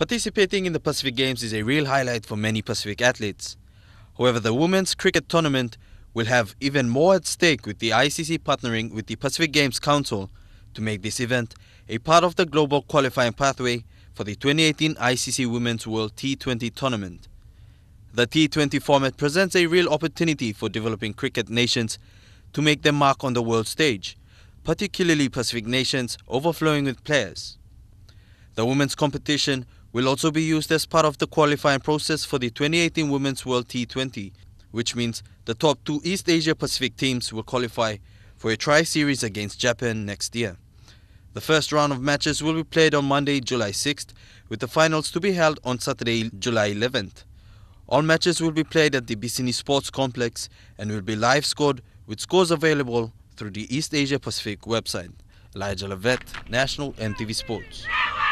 Participating in the Pacific Games is a real highlight for many Pacific athletes. However, the women's cricket tournament will have even more at stake with the ICC partnering with the Pacific Games Council to make this event a part of the global qualifying pathway for the 2018 ICC Women's World T20 Tournament. The T20 format presents a real opportunity for developing cricket nations to make their mark on the world stage, particularly Pacific nations overflowing with players. The women's competition will also be used as part of the qualifying process for the 2018 Women's World T20, which means the top two East Asia Pacific teams will qualify for a tri-series against Japan next year. The first round of matches will be played on Monday, July 6th, with the finals to be held on Saturday, July 11th. All matches will be played at the Bisini Sports Complex and will be live scored with scores available through the East Asia Pacific website. Elijah Levet, National NTV Sports.